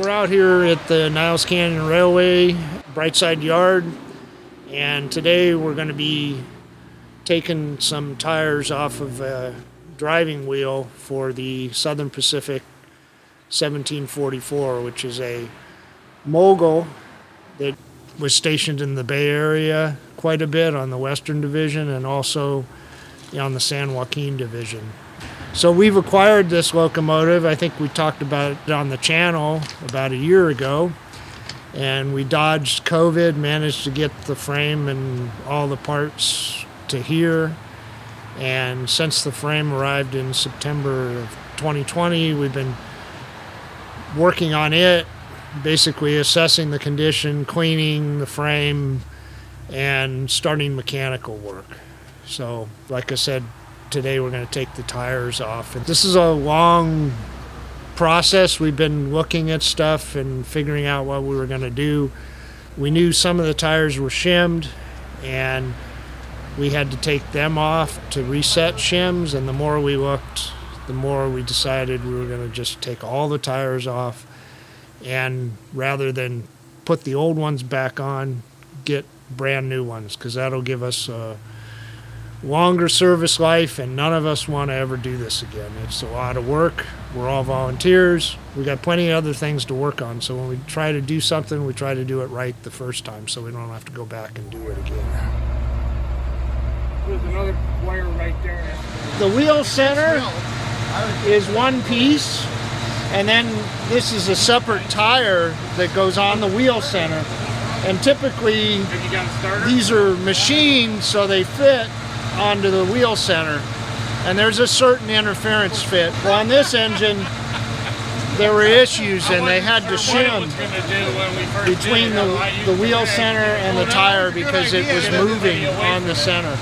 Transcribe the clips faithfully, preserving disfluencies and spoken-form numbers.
We're out here at the Niles Canyon Railway, Brightside Yard, and today we're going to be taking some tires off of a driving wheel for the Southern Pacific seventeen forty-four, which is a mogul that was stationed in the Bay Area quite a bit on the Western Division and also on the San Joaquin Division. So we've acquired this locomotive. I think we talked about it on the channel about a year ago, and we dodged COVID, managed to get the frame and all the parts to here. And since the frame arrived in September of twenty twenty, we've been working on it, basically assessing the condition, cleaning the frame, and starting mechanical work. So, like I said, today we're going to take the tires off. And this is a long process. We've been looking at stuff and figuring out what we were going to do. We knew some of the tires were shimmed, and we had to take them off to reset shims. And the more we looked, the more we decided we were going to just take all the tires off, and rather than put the old ones back on, get brand new ones, because that'll give us a longer service life, and none of us want to ever do this again. It's a lot of work. We're all volunteers. We got plenty of other things to work on. So when we try to do something, we try to do it right the first time so we don't have to go back and do it again. There's another wire right there. The wheel center is one piece, and then this is a separate tire that goes on the wheel center. And typically these are machined so they fit onto the wheel center, and there's a certain interference fit. Well, on this engine there were issues, and they had to shim between the, the wheel center and the tire because it was moving on the center.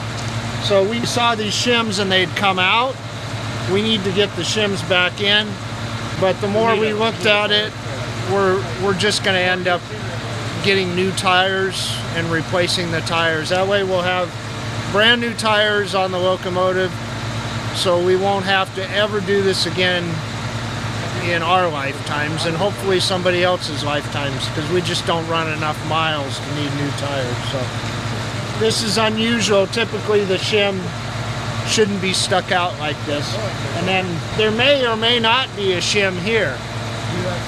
So we saw these shims and they'd come out. We need to get the shims back in, but the more we looked at it, we're, we're just going to end up getting new tires and replacing the tires. That way we'll have brand new tires on the locomotive, so we won't have to ever do this again in our lifetimes, and hopefully somebody else's lifetimes, because we just don't run enough miles to need new tires. So this is unusual. Typically the shim shouldn't be stuck out like this. And then there may or may not be a shim here,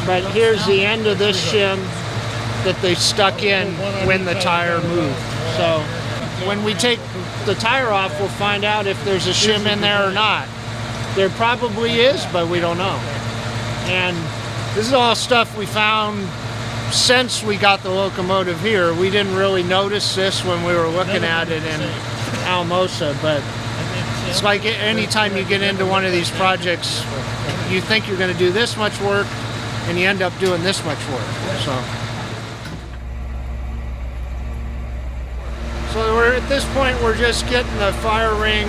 but here's the end of this shim that they stuck in when the tire moved. So when we take the tire off, we'll find out if there's a shim in there or not. There probably is, but we don't know. And this is all stuff we found since we got the locomotive here. We didn't really notice this when we were looking at it in Alamosa, but it's like any time you get into one of these projects, you think you're going to do this much work, and you end up doing this much work. So. So we're, at this point, we're just getting the fire ring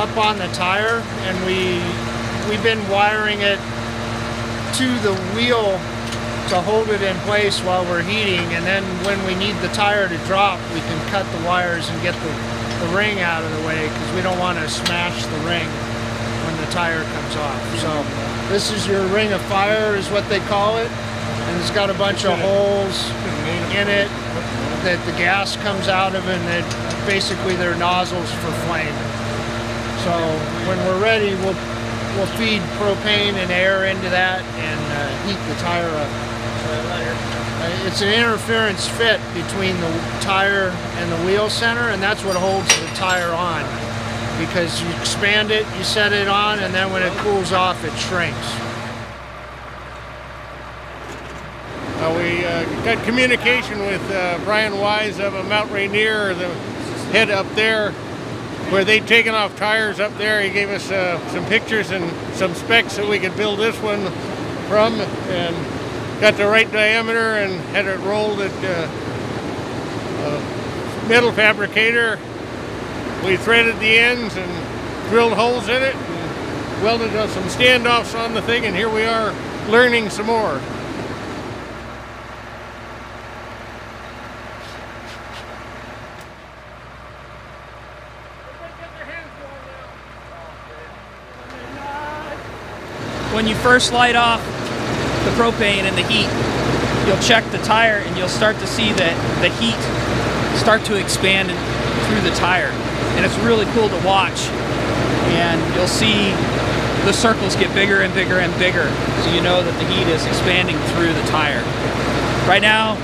up on the tire, and we, we've been wiring it to the wheel to hold it in place while we're heating, and then when we need the tire to drop, we can cut the wires and get the, the ring out of the way, because we don't want to smash the ring when the tire comes off. So this is your Ring of Fire, is what they call it, and it's got a bunch of holes in it that the gas comes out of, and that basically they're nozzles for flame. So when we're ready, we'll, we'll feed propane and air into that and uh, heat the tire up. Uh, it's an interference fit between the tire and the wheel center, and that's what holds the tire on, because you expand it, you set it on, and then when it cools off, it shrinks. Uh, we uh, got communication with uh, Brian Wise up at Mount Rainier, the head up there, where they'd taken off tires up there. He gave us uh, some pictures and some specs that we could build this one from, and got the right diameter and had it rolled at uh, a metal fabricator. We threaded the ends and drilled holes in it and welded up some standoffs on the thing, and here we are learning some more. When you first light off the propane and the heat, you'll check the tire and you'll start to see that the heat start to expand through the tire. And it's really cool to watch. And you'll see the circles get bigger and bigger and bigger, so you know that the heat is expanding through the tire. Right now,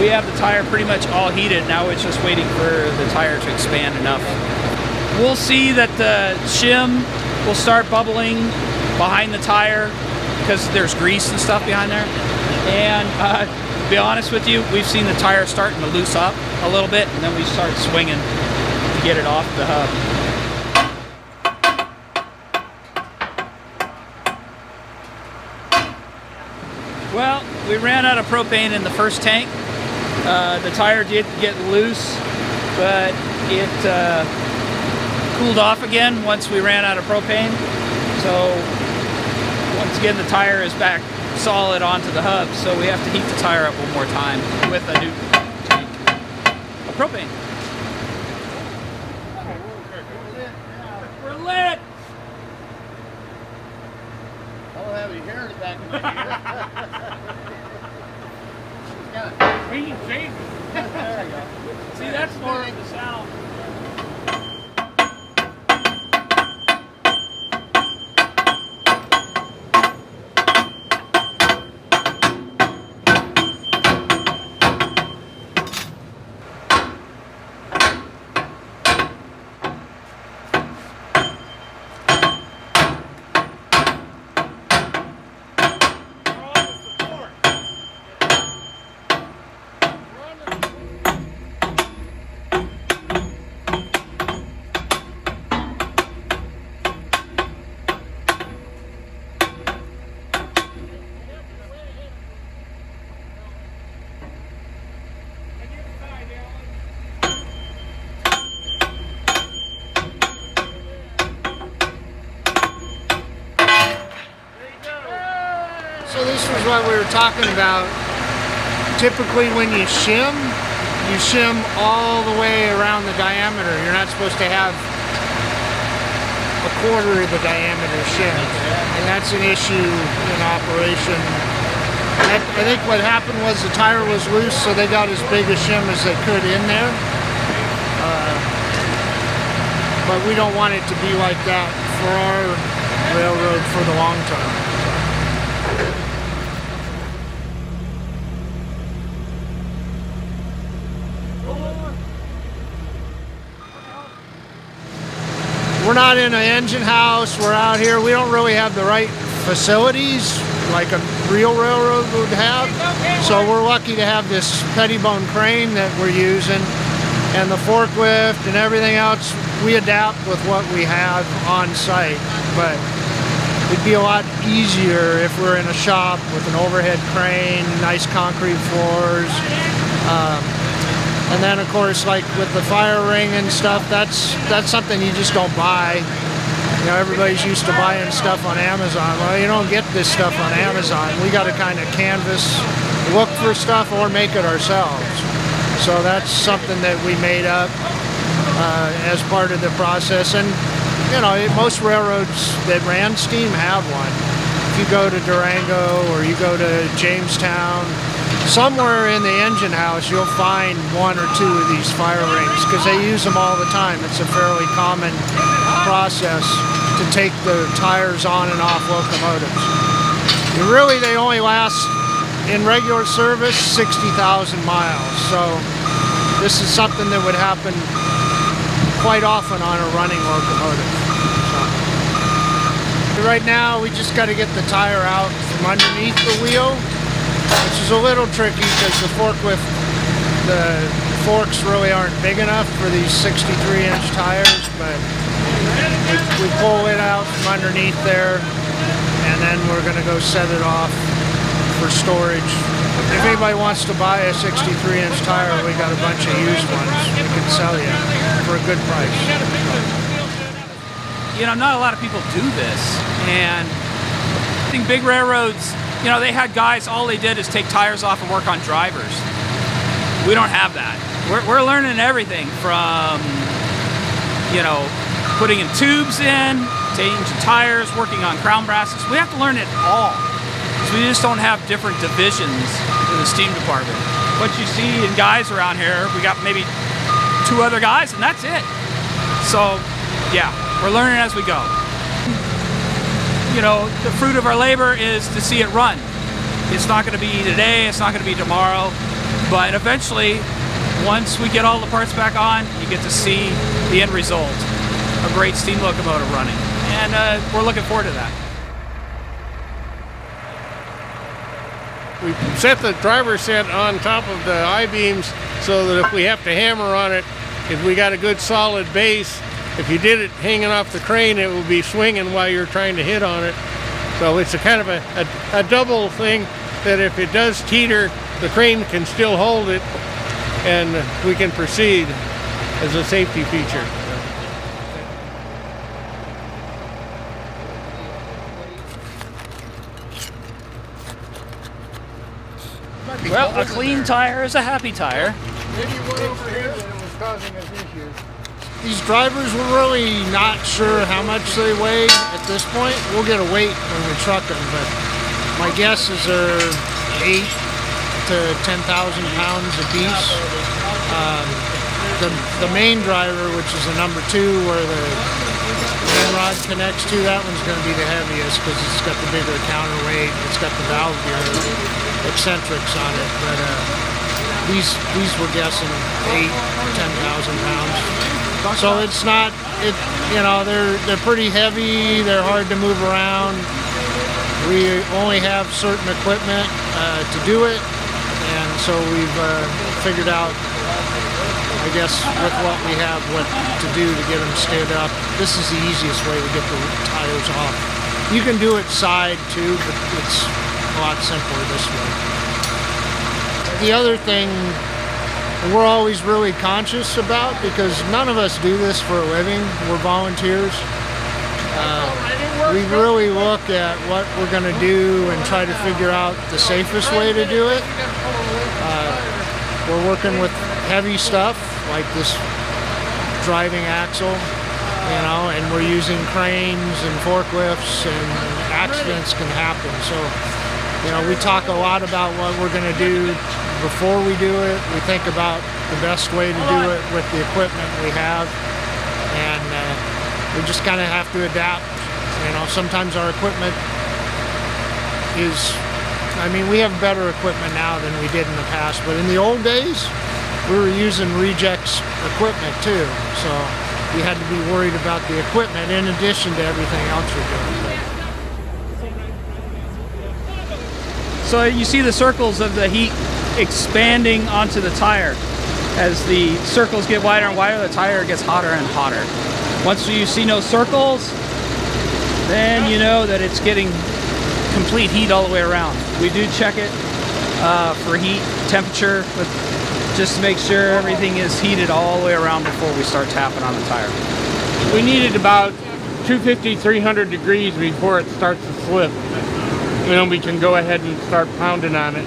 we have the tire pretty much all heated. Now it's just waiting for the tire to expand enough. We'll see that the shim will start bubbling behind the tire because there's grease and stuff behind there. And uh, to be honest with you, we've seen the tire starting to loose up a little bit, and then we start swinging to get it off the hub. Well, we ran out of propane in the first tank. Uh, the tire did get loose, but it uh, cooled off again once we ran out of propane. So once again, the tire is back solid onto the hub, so we have to heat the tire up one more time with a new tank of propane. We're lit! I don't have any hair in the back of my ear. We can change it. There we go. See, that's more of the sound. What we were talking about, typically when you shim, you shim all the way around the diameter. You're not supposed to have a quarter of the diameter shim, and that's an issue in operation. That, I think what happened was the tire was loose, so they got as big a shim as they could in there, uh, but we don't want it to be like that for our railroad for the long term. We're not in an engine house, we're out here. We don't really have the right facilities like a real railroad would have. So we're lucky to have this Pettibone crane that we're using, and the forklift and everything else, we adapt with what we have on site. But it'd be a lot easier if we're in a shop with an overhead crane, nice concrete floors. Um, And then, of course, like with the fire ring and stuff, that's that's something you just don't buy. You know, everybody's used to buying stuff on Amazon. Well, you don't get this stuff on Amazon. We got to kind of canvas, look for stuff, or make it ourselves. So that's something that we made up uh, as part of the process. And, you know, most railroads that ran steam have one. If you go to Durango or you go to Jamestown, somewhere in the engine house, you'll find one or two of these fire rings because they use them all the time. It's a fairly common process to take the tires on and off locomotives. And really, they only last in regular service sixty thousand miles. So this is something that would happen quite often on a running locomotive. So right now, we just got to get the tire out from underneath the wheel, which is a little tricky because the forklift, the forks really aren't big enough for these sixty-three inch tires, but we, we pull it out from underneath there, and then we're going to go set it off for storage. If anybody wants to buy a sixty-three inch tire, we got a bunch of used ones we can sell you for a good price. You know, not a lot of people do this, and I think big railroads, you know, they had guys, all they did is take tires off and work on drivers. We don't have that. We're, we're learning everything from, you know, putting in tubes in, changing tires, working on crown brasses. We have to learn it all. So we just don't have different divisions in the steam department. What you see in guys around here, we got maybe two other guys and that's it. So yeah, we're learning as we go. You know, the fruit of our labor is to see it run. It's not going to be today, it's not going to be tomorrow, but eventually, once we get all the parts back on, you get to see the end result, a great steam locomotive running. And uh, we're looking forward to that. We set the driver set on top of the I-beams so that if we have to hammer on it, if we got a good solid base, if you did it hanging off the crane, it will be swinging while you're trying to hit on it. So it's a kind of a, a, a double thing that if it does teeter, the crane can still hold it and we can proceed as a safety feature. Well, a clean tire is a happy tire. Maybe one over here that it was causing us issues. These drivers were really not sure how much they weigh at this point. We'll get a weight when we truck them, but my guess is they're eight to ten thousand pounds a piece. Um, the the main driver, which is the number two, where the ramrod connects to, that one's going to be the heaviest because it's got the bigger counterweight. It's got the valve gear eccentrics on it, but uh, these these were guessing eight or ten thousand pounds. So it's not, it, you know, they're, they're pretty heavy, they're hard to move around. We only have certain equipment uh, to do it, and so we've uh, figured out, I guess, with what we have, what to do to get them stood up. This is the easiest way to get the tires off. You can do it side too, but it's a lot simpler this way. The other thing we're always really conscious about, because none of us do this for a living, we're volunteers. Uh, we really look at what we're going to do and try to figure out the safest way to do it. Uh, we're working with heavy stuff like this driving axle, you know, and we're using cranes and forklifts, and accidents can happen. So, you know, we talk a lot about what we're going to do. Before we do it, we think about the best way to do it with the equipment we have, and uh, we just kind of have to adapt. You know, sometimes our equipment is, I mean, we have better equipment now than we did in the past, but in the old days, we were using rejects equipment too, so we had to be worried about the equipment in addition to everything else we're doing. So you see the circles of the heat expanding onto the tire. As the circles get wider and wider, the tire gets hotter and hotter. Once you see no circles, then you know that it's getting complete heat all the way around. We do check it uh, for heat, temperature, but just to make sure everything is heated all the way around before we start tapping on the tire. We need it about two fifty, three hundred degrees before it starts to slip. And then we can go ahead and start pounding on it.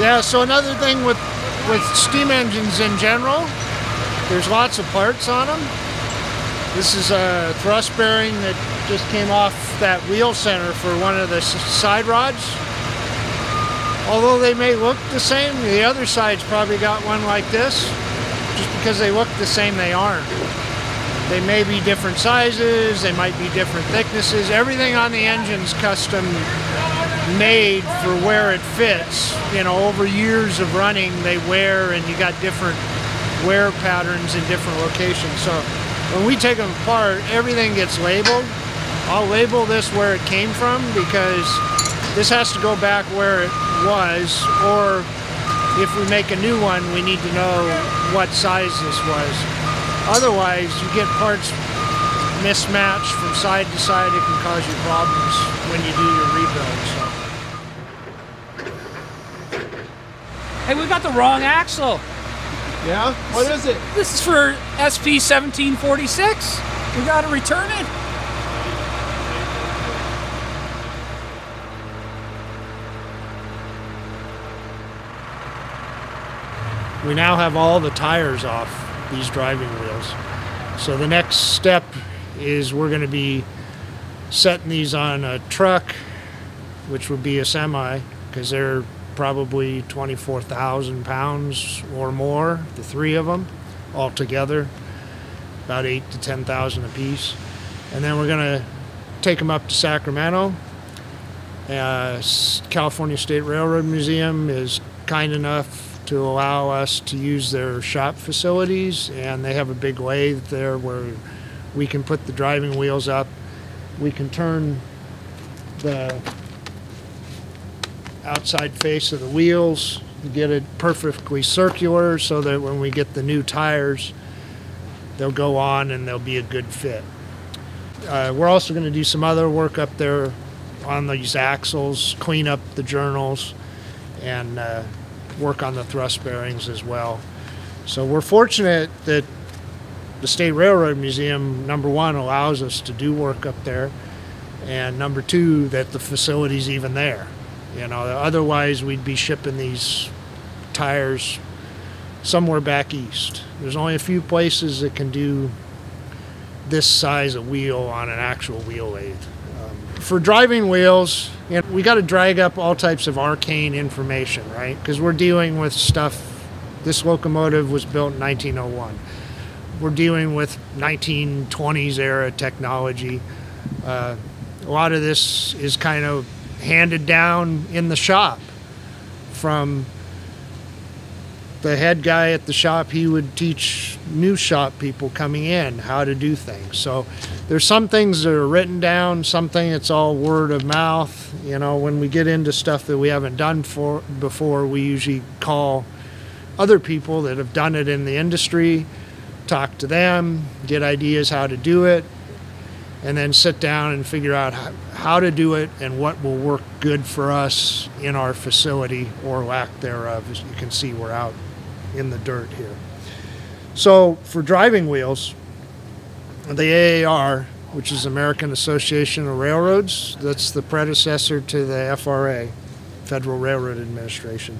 Yeah, so another thing with, with steam engines in general, there's lots of parts on them. This is a thrust bearing that just came off that wheel center for one of the side rods. Although they may look the same, the other side's probably got one like this. Just because they look the same, they aren't. They may be different sizes, they might be different thicknesses. Everything on the engine's custom made for where it fits. You know, over years of running, they wear, and you got different wear patterns in different locations. So when we take them apart, everything gets labeled. I'll label this where it came from, because this has to go back where it was, or if we make a new one, we need to know what size this was. Otherwise, you get parts mismatched from side to side. It can cause you problems when you do your rebuild. So. Hey, we got the wrong axle. Yeah? What is it? This is for S P seventeen forty-six. We got to return it. We now have all the tires off these driving wheels. So the next step is we're going to be setting these on a truck, which would be a semi, because they're probably twenty-four thousand pounds or more, the three of them all together, about eight to ten thousand a piece. And then we're going to take them up to Sacramento. Uh, California State Railroad Museum is kind enough to allow us to use their shop facilities, and they have a big lathe there where we can put the driving wheels up. We can turn the outside face of the wheels to get it perfectly circular, so that when we get the new tires, they'll go on and they'll be a good fit. Uh, we're also going to do some other work up there on these axles, clean up the journals, and uh, work on the thrust bearings as well. So we're fortunate that the State Railroad Museum, number one, allows us to do work up there, and number two, that the facility's even there. You know, otherwise we'd be shipping these tires somewhere back east. There's only a few places that can do this size of wheel on an actual wheel lathe. For driving wheels, you know, we got to drag up all types of arcane information, right? Because we're dealing with stuff. This locomotive was built in nineteen oh one. We're dealing with nineteen twenties era technology. Uh, a lot of this is kind of handed down in the shop from the head guy at the shop. He would teach new shop people coming in how to do things. So there's some things that are written down, something that's all word of mouth. You know, when we get into stuff that we haven't done for before, we usually call other people that have done it in the industry, talk to them, get ideas how to do it, and then sit down and figure out how to do it and what will work good for us in our facility, or lack thereof. As you can see, we're out in the dirt here. So for driving wheels, the A A R, which is American Association of Railroads, that's the predecessor to the F R A, Federal Railroad Administration,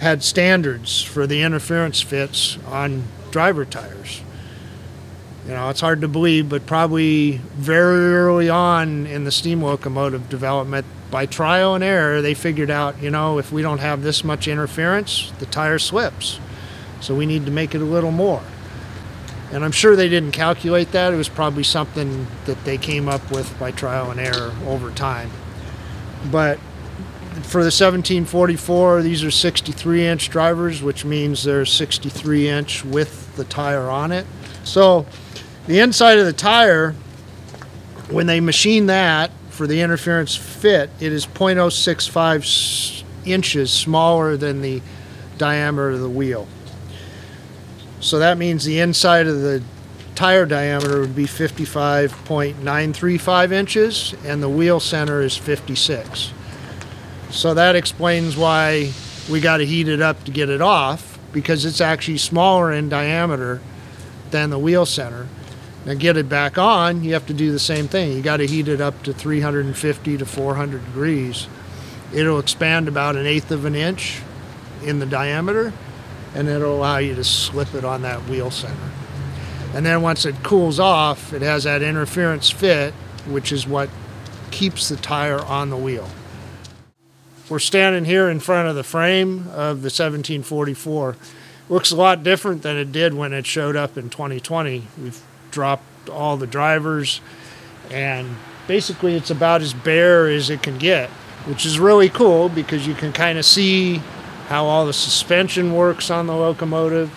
had standards for the interference fits on driver tires. You know, it's hard to believe, but probably very early on in the steam locomotive development, by trial and error, they figured out, you know, if we don't have this much interference, the tire slips. So we need to make it a little more. And I'm sure they didn't calculate that. It was probably something that they came up with by trial and error over time. But for the seventeen forty-four, these are sixty-three inch drivers, which means they're sixty-three inch with the tire on it. So the inside of the tire, when they machine that for the interference fit, it is point oh six five inches smaller than the diameter of the wheel. So that means the inside of the tire diameter would be fifty-five point nine three five inches, and the wheel center is fifty-six. So that explains why we got to heat it up to get it off, because it's actually smaller in diameter than the wheel center. Now get it back on, you have to do the same thing. You got to heat it up to three hundred fifty to four hundred degrees. It'll expand about an eighth of an inch in the diameter, and it'll allow you to slip it on that wheel center. And then once it cools off, it has that interference fit, which is what keeps the tire on the wheel. We're standing here in front of the frame of the seventeen forty-four. Looks a lot different than it did when it showed up in twenty twenty. We've dropped all the drivers, and basically it's about as bare as it can get, which is really cool because you can kind of see how all the suspension works on the locomotive.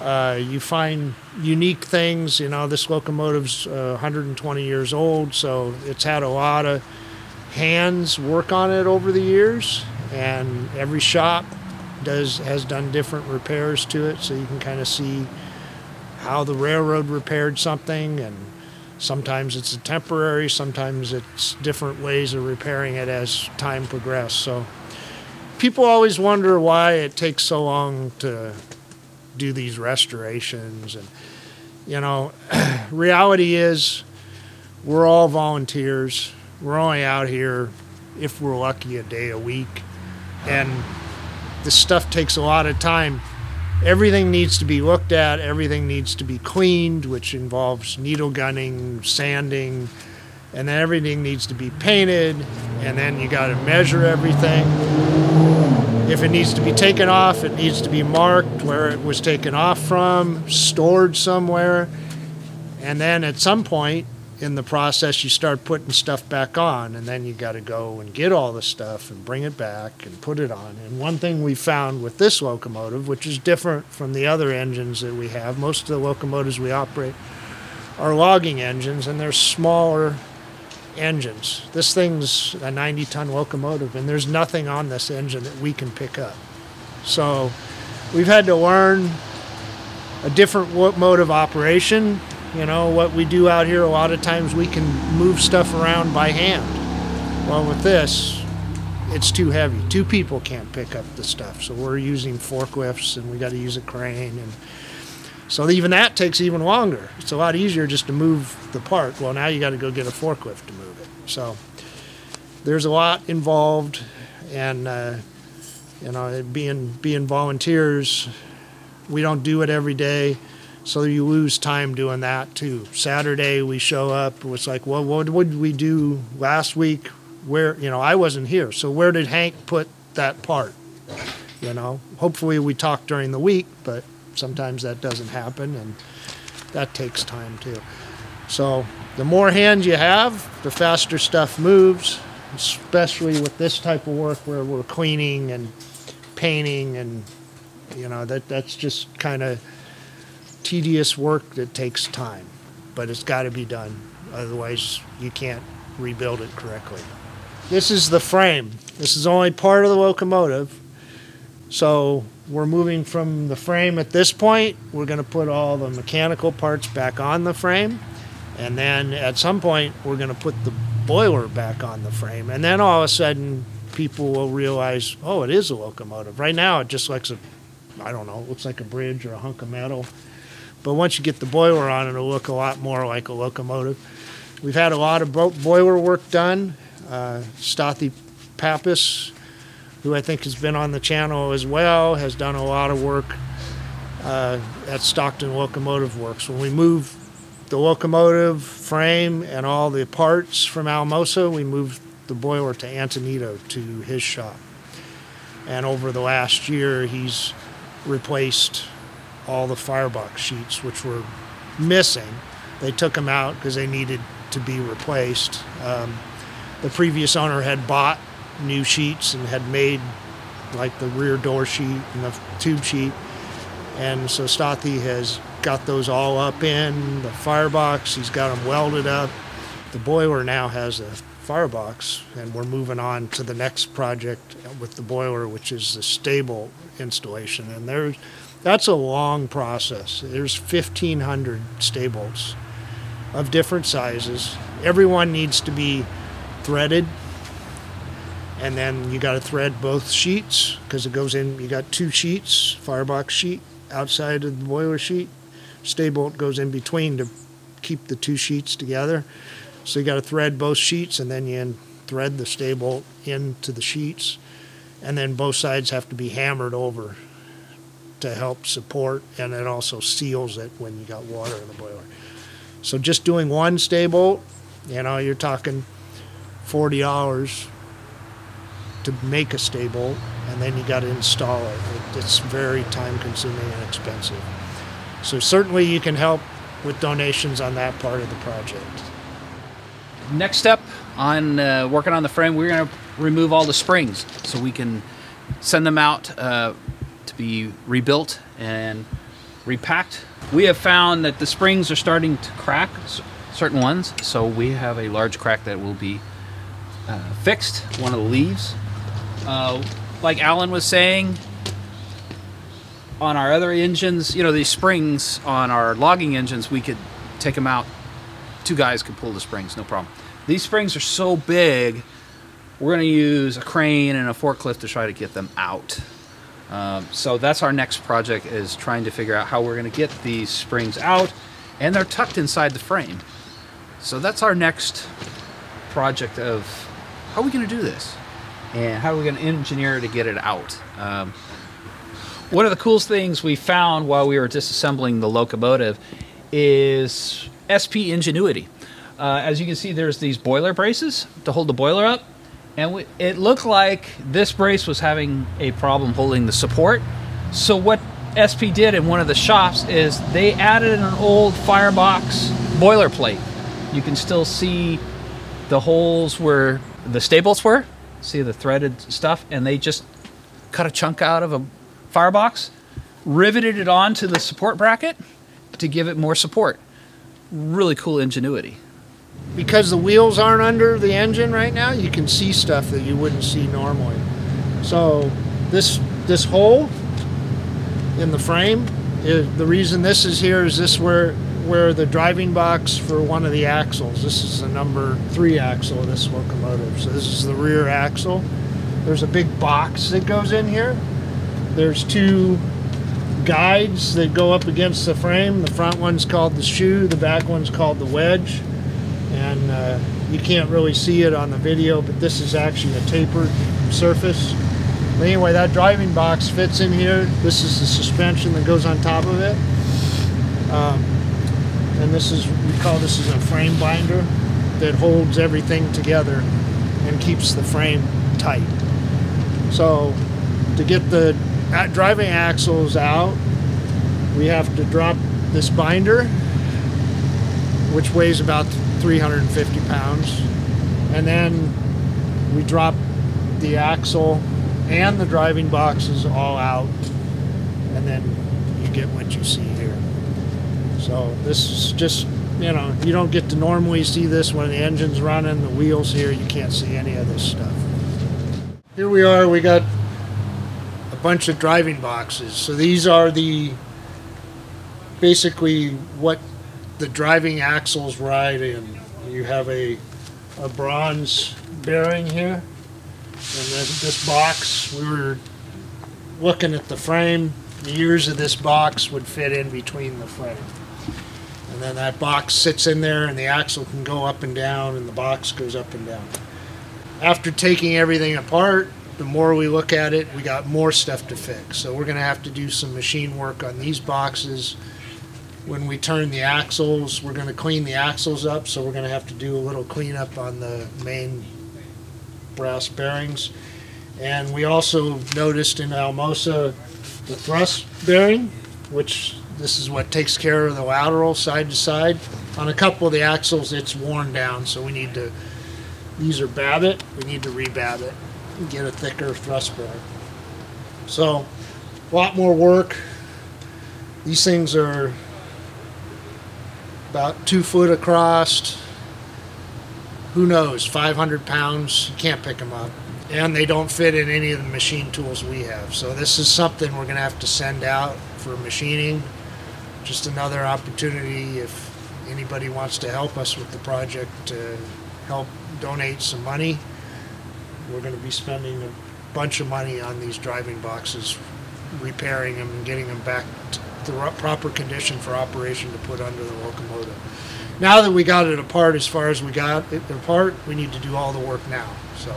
Uh, you find unique things. You know, this locomotive's uh, one hundred twenty years old, so it's had a lot of hands work on it over the years, and every shop does has done different repairs to it, so you can kind of see how the railroad repaired something, and sometimes it's a temporary, sometimes it's different ways of repairing it as time progressed. So people always wonder why it takes so long to do these restorations, and you know, reality is we're all volunteers. We're only out here, if we're lucky, a day a week, and this stuff takes a lot of time. Everything needs to be looked at, everything needs to be cleaned, which involves needle gunning, sanding, and then everything needs to be painted, and then you got to measure everything. If it needs to be taken off, it needs to be marked where it was taken off from, stored somewhere, and then at some point in the process you start putting stuff back on, and then you got to go and get all the stuff and bring it back and put it on. And one thing we found with this locomotive, which is different from the other engines that we have, most of the locomotives we operate are logging engines, and they're smaller engines. This thing's a ninety ton locomotive, and there's nothing on this engine that we can pick up. So we've had to learn a different locomotive operation. You know, what we do out here, a lot of times we can move stuff around by hand. Well, with this, it's too heavy. Two people can't pick up the stuff, so we're using forklifts, and we got to use a crane, and so even that takes even longer. It's a lot easier just to move the part. Well, now you got to go get a forklift to move it. So there's a lot involved, and uh, you know, being being volunteers, we don't do it every day, so you lose time doing that too. Saturday we show up. It's like, well, what would we do last week? Where, you know, I wasn't here, so where did Hank put that part? You know, hopefully we talk during the week, but sometimes that doesn't happen, and that takes time too. So the more hands you have, the faster stuff moves, especially with this type of work where we're cleaning and painting, and you know, that that's just kind of tedious work that takes time, but it's got to be done, otherwise you can't rebuild it correctly. This is the frame. This is only part of the locomotive, so we're moving from the frame at this point. We're going to put all the mechanical parts back on the frame, and then at some point we're going to put the boiler back on the frame, and then all of a sudden people will realize, oh, it is a locomotive. Right now it just looks, a, I don't know, it looks like a bridge or a hunk of metal, but once you get the boiler on, it'll look a lot more like a locomotive. We've had a lot of boiler work done. Uh, Stathi Pappas, who I think has been on the channel as well, has done a lot of work uh, at Stockton Locomotive Works. When we moved the locomotive frame and all the parts from Alamosa, we moved the boiler to Antonito, to his shop. And over the last year, he's replaced all the firebox sheets, which were missing. They took them out because they needed to be replaced. Um, the previous owner had bought new sheets and had made like the rear door sheet and the tube sheet, and so Stathi has got those all up in the firebox. He's got them welded up. The boiler now has a firebox, and we're moving on to the next project with the boiler, which is the stable installation, and there's that's a long process. There's fifteen hundred stables of different sizes. Everyone needs to be threaded, and then you got to thread both sheets because it goes in. You got two sheets, firebox sheet outside of the boiler sheet, stable goes in between to keep the two sheets together. So you got to thread both sheets, and then you thread the stable into the sheets, and then both sides have to be hammered over to help support, and it also seals it when you got water in the boiler. So just doing one stable, you know, you're talking forty hours to make a stable, and then you got to install it. it. It's very time consuming and expensive. So certainly you can help with donations on that part of the project. Next step on uh, working on the frame, we're going to remove all the springs so we can send them out uh, to be rebuilt and repacked. We have found that the springs are starting to crack, certain ones, so we have a large crack that will be uh, fixed, one of the leaves. Uh, like Alan was saying, on our other engines, you know, these springs on our logging engines, we could take them out. Two guys could pull the springs, no problem. These springs are so big, we're going to use a crane and a forklift to try to get them out. Um, so that's our next project, is trying to figure out how we're going to get these springs out, and they're tucked inside the frame. So that's our next project of how are we going to do this and how are we going to engineer to get it out. Um, one of the coolest things we found while we were disassembling the locomotive is S P ingenuity. Uh, as you can see, there's these boiler braces to hold the boiler up, and we, it looked like this brace was having a problem holding the support. So what S P did in one of the shops is they added an old firebox boilerplate. You can still see the holes where the stables were, see the threaded stuff, and they just cut a chunk out of a firebox, riveted it onto the support bracket to give it more support. Really cool ingenuity. Because the wheels aren't under the engine right now, you can see stuff that you wouldn't see normally. So this this hole in the frame, is, the reason this is here is this where where the driving box for one of the axles. This is the number three axle of this locomotive. So this is the rear axle. There's a big box that goes in here. There's two guides that go up against the frame. The front one's called the shoe, the back one's called the wedge. And uh, you can't really see it on the video, but this is actually a tapered surface. But anyway, that driving box fits in here. This is the suspension that goes on top of it. Um, and this is, we call this is a frame binder that holds everything together and keeps the frame tight. So to get the driving axles out, we have to drop this binder, which weighs about three hundred fifty pounds, and then we drop the axle and the driving boxes all out, and then you get what you see here. So this is just, you know, you don't get to normally see this when the engine's running, the wheels here, you can't see any of this stuff. Here we are, we got a bunch of driving boxes. So these are the, basically what the driving axles ride in. You have a, a bronze bearing here, and this, this box, we were looking at the frame, the ears of this box would fit in between the frame. And then that box sits in there and the axle can go up and down and the box goes up and down. After taking everything apart, the more we look at it, we got more stuff to fix. So we're going to have to do some machine work on these boxes. When we turn the axles, we're going to clean the axles up, so we're going to have to do a little cleanup on the main brass bearings. And we also noticed in Alamosa the thrust bearing, which this is what takes care of the lateral side to side. On a couple of the axles, it's worn down, so we need to, these are Babbitt, we need to re-Babbitt and get a thicker thrust bearing. So a lot more work. These things are about two foot across, who knows, five hundred pounds, you can't pick them up. And they don't fit in any of the machine tools we have. So this is something we're going to have to send out for machining. Just another opportunity, if anybody wants to help us with the project, to help donate some money. We're going to be spending a bunch of money on these driving boxes, repairing them and getting them back to the proper condition for operation to put under the locomotive. Now that we got it apart, as far as we got it apart, we need to do all the work now. So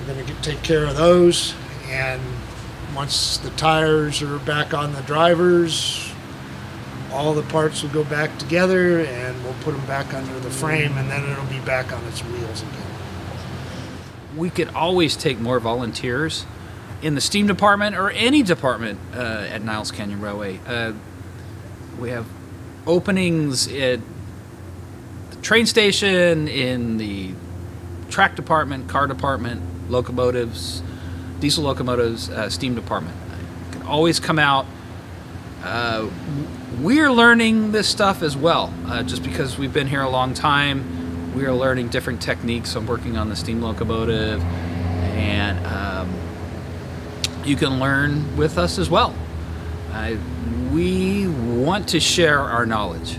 we're going to get, take care of those and once the tires are back on the drivers, all the parts will go back together and we'll put them back under the frame, and then it'll be back on its wheels again. We could always take more volunteers in the steam department or any department uh, at Niles Canyon Railway. Uh, we have openings at the train station, in the track department, car department, locomotives, diesel locomotives, uh, steam department. You can always come out. Uh, we're learning this stuff as well. Uh, just because we've been here a long time, we are learning different techniques. I'm working on the steam locomotive, and um, you can learn with us as well. Uh, we want to share our knowledge.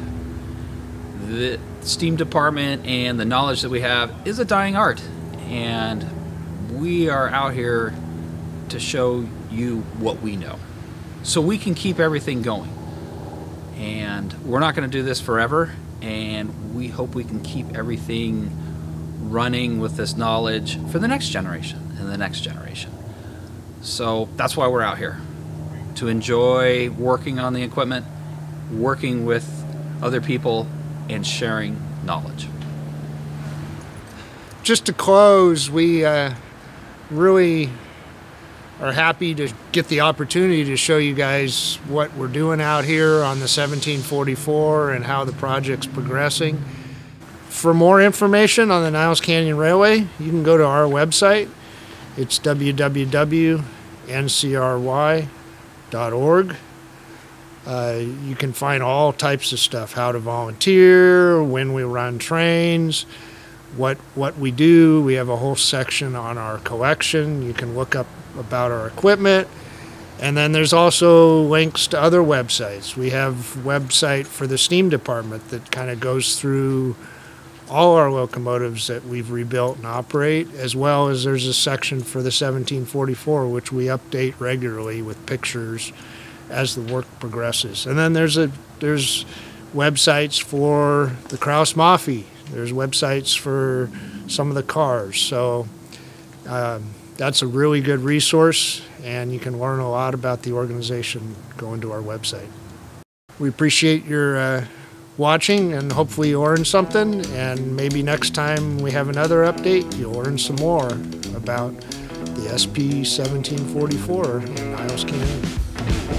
The steam department and the knowledge that we have is a dying art, and we are out here to show you what we know, so we can keep everything going. And we're not going to do this forever, and we hope we can keep everything running with this knowledge for the next generation and the next generation. So that's why we're out here, to enjoy working on the equipment, working with other people, and sharing knowledge. Just to close, we uh, really are happy to get the opportunity to show you guys what we're doing out here on the seventeen forty-four and how the project's progressing. For more information on the Niles Canyon Railway, you can go to our website. It's w w w dot n c r y dot org. Uh, you can find all types of stuff, how to volunteer, when we run trains, what, what we do. We have a whole section on our collection. You can look up about our equipment, and then there's also links to other websites. We have a website for the steam department that kind of goes through all our locomotives that we've rebuilt and operate, as well as there's a section for the seventeen forty-four, which we update regularly with pictures as the work progresses. And then there's a there's websites for the Krauss-Maffei, there's websites for some of the cars. So um, that's a really good resource, and you can learn a lot about the organization going to our website. We appreciate your uh, watching, and hopefully you learned something, and maybe next time we have another update, you'll learn some more about the S P seventeen forty-four in Niles Canyon.